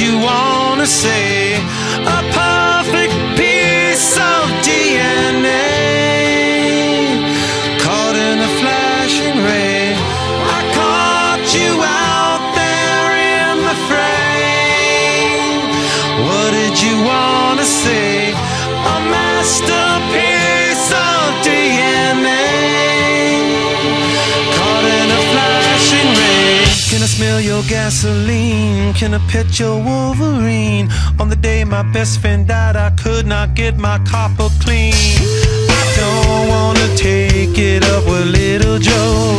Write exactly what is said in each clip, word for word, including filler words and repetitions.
you wanna say, a perfect piece of D N A, caught in a flashing ray. I caught you out there in the fray. What did you wanna say? A masterpiece of D N A, caught in a flashing ray. Can I smell your gasoline? Can I pet your Wolverine? On the day my best friend died, I could not get my copper clean. I don't wanna take it up with little Joe.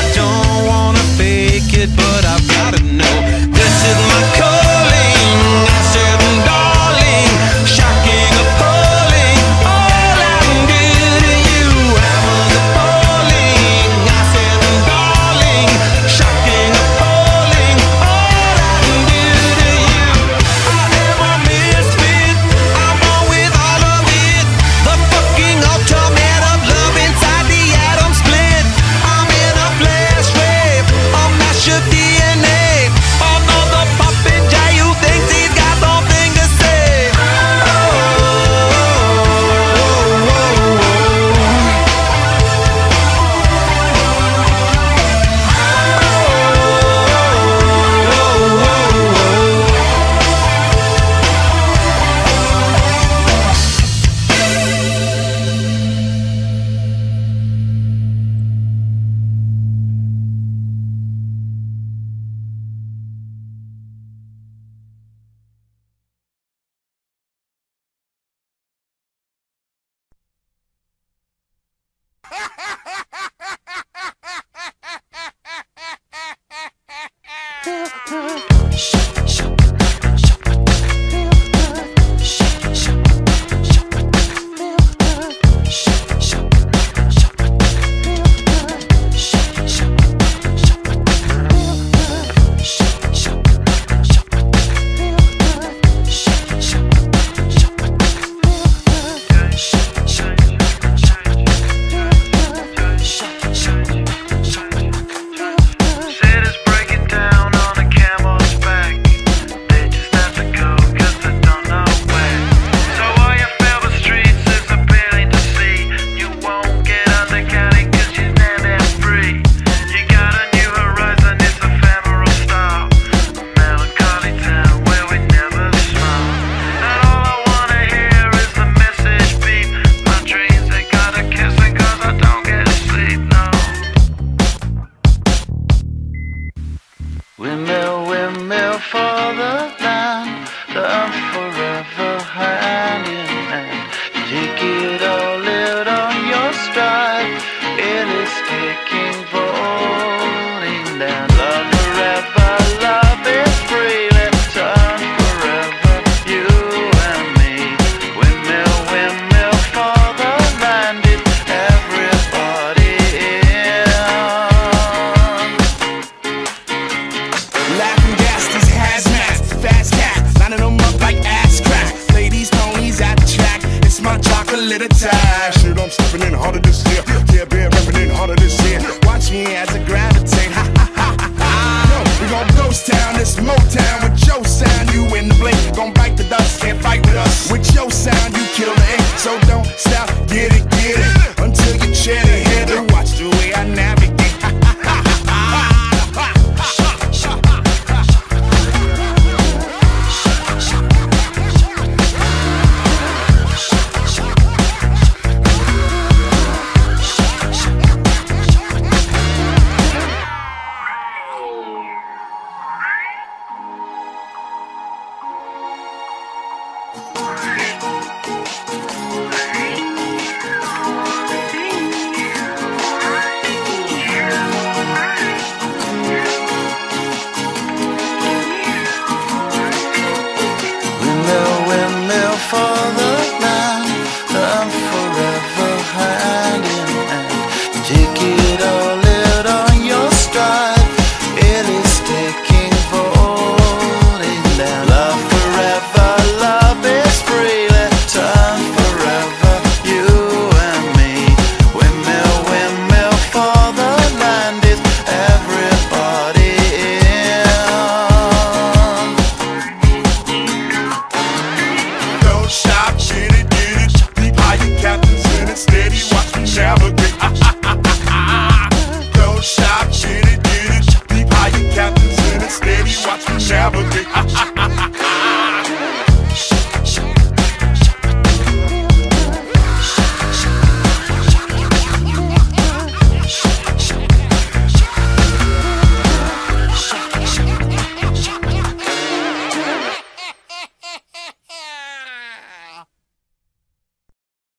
I don't wanna fake it, but I've gotta know. This is my calling, I said, darling. Shocking, appalling, all I can do to you. I'm appalling, I said, darling. Shocking, appalling, all I can do to you. I am a misfit, I'm on with all of it. The fucking ultimate of love inside the atom split. I'm in a flash wave, a mash of D N A. Another puppet guy who thinks he's got something to say. Oh, oh, oh, oh, oh. navigate.